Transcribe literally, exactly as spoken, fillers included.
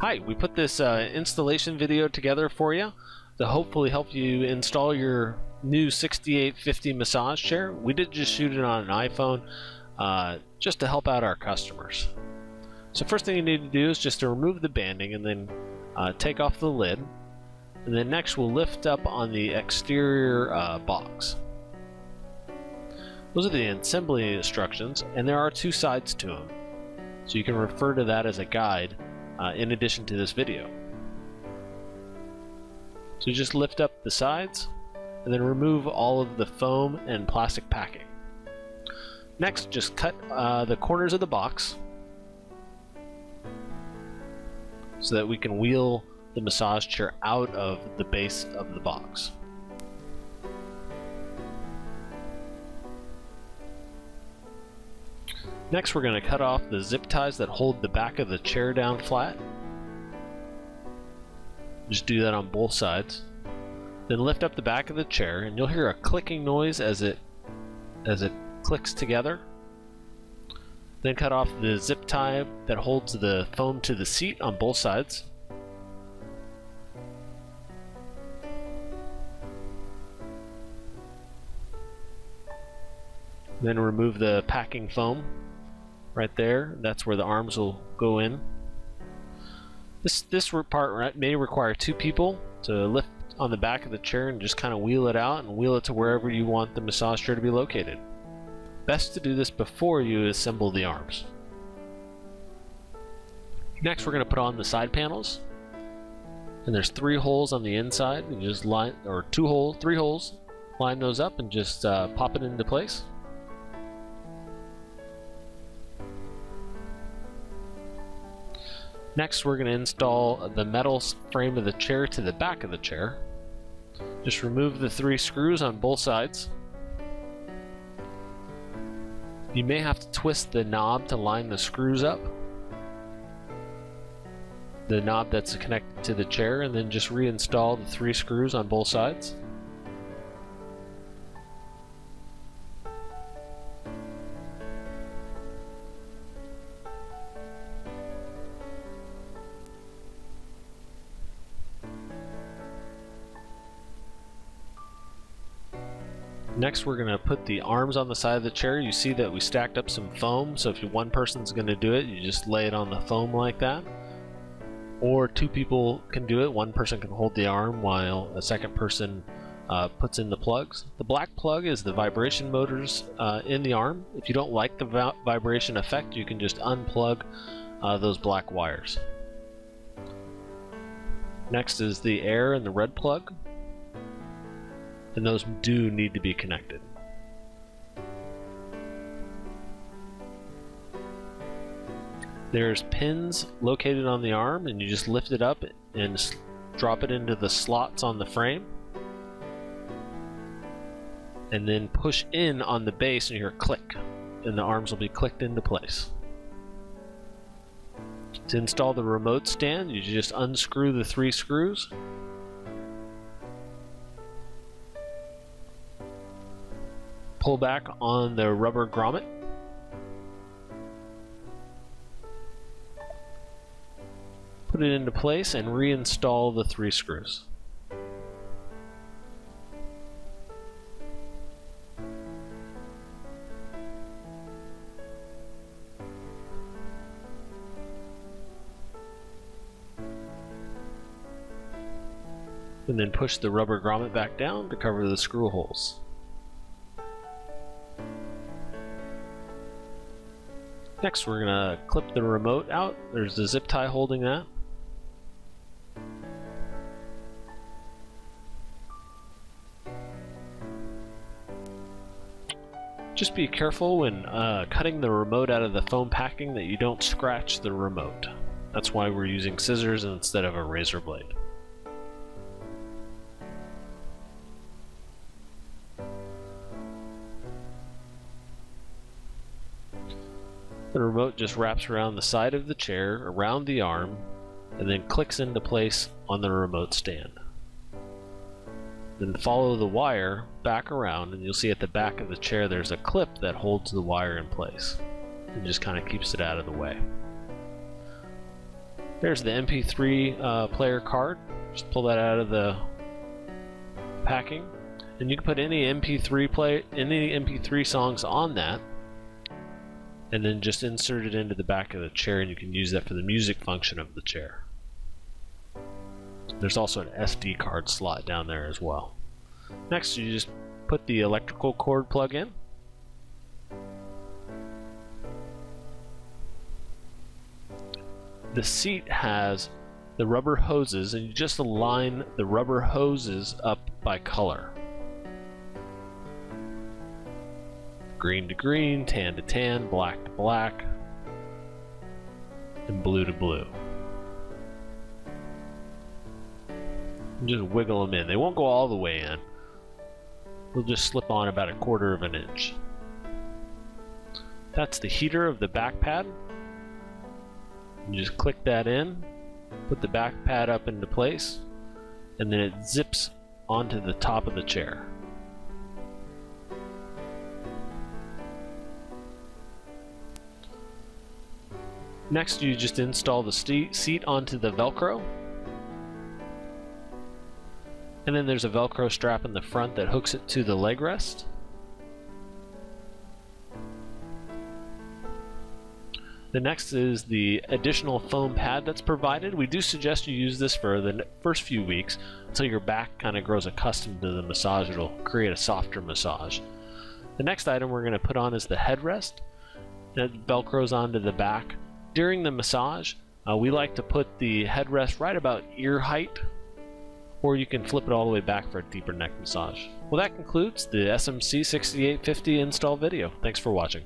Hi, we put this uh, installation video together for you to hopefully help you install your new sixty-eight fifty massage chair. We did just shoot it on an iPhone uh, just to help out our customers. So first thing you need to do is just to remove the banding and then uh, take off the lid. And then next we'll lift up on the exterior uh, box. Those are the assembly instructions, and there are two sides to them. So you can refer to that as a guide. Uh, in addition to this video. So just lift up the sides and then remove all of the foam and plastic packing. Next, just cut uh, the corners of the box so that we can wheel the massage chair out of the base of the box. Next, we're going to cut off the zip ties that hold the back of the chair down flat. Just do that on both sides. Then lift up the back of the chair, and you'll hear a clicking noise as it as it clicks together. Then cut off the zip tie that holds the foam to the seat on both sides. Then remove the packing foam. Right there, that's where the arms will go in. This this part may require two people to lift on the back of the chair and just kind of wheel it out and wheel it to wherever you want the massage chair to be located. Best to do this before you assemble the arms. Next, we're going to put on the side panels. And there's three holes on the inside, and just line or two holes, three holes. Line those up and just uh, pop it into place. Next, we're going to install the metal frame of the chair to the back of the chair. Just remove the three screws on both sides. You may have to twist the knob to line the screws up. The knob that's connected to the chair, and then just reinstall the three screws on both sides. Next, we're going to put the arms on the side of the chair. You see that we stacked up some foam, so if one person's going to do it, you just lay it on the foam like that. Or two people can do it. One person can hold the arm while a second person uh, puts in the plugs. The black plug is the vibration motors uh, in the arm. If you don't like the vibration effect, you can just unplug uh, those black wires. Next is the air and the red plug. And those do need to be connected. There's pins located on the arm, and you just lift it up and drop it into the slots on the frame. And then push in on the base and you hear click, and the arms will be clicked into place. To install the remote stand, you just unscrew the three screws. Pull back on the rubber grommet. Put it into place and reinstall the three screws. And then push the rubber grommet back down to cover the screw holes. Next, we're going to clip the remote out. There's the zip tie holding that. Just be careful when uh, cutting the remote out of the foam packing that you don't scratch the remote. That's why we're using scissors instead of a razor blade. The remote just wraps around the side of the chair, around the arm, and then clicks into place on the remote stand. Then follow the wire back around, and you'll see at the back of the chair there's a clip that holds the wire in place and just kind of keeps it out of the way. There's the M P three uh, player card. Just pull that out of the packing, and you can put any M P three play, any M P three songs on that, and then just insert it into the back of the chair, and you can use that for the music function of the chair. There's also an S D card slot down there as well. Next, you just put the electrical cord plug in. The seat has the rubber hoses, and you just align the rubber hoses up by color. Green to green, tan to tan, black to black, and blue to blue. And just wiggle them in. They won't go all the way in. They'll just slip on about a quarter of an inch. That's the heater of the back pad. You just click that in, put the back pad up into place, and then it zips onto the top of the chair. Next, you just install the seat onto the Velcro, and then there's a Velcro strap in the front that hooks it to the leg rest. The next is the additional foam pad that's provided. We do suggest you use this for the first few weeks until your back kind of grows accustomed to the massage. It'll create a softer massage. The next item we're going to put on is the headrest that velcros onto the back. During the massage, uh, we like to put the headrest right about ear height, or you can flip it all the way back for a deeper neck massage. Well, that concludes the S M C sixty-eight fifty install video. Thanks for watching.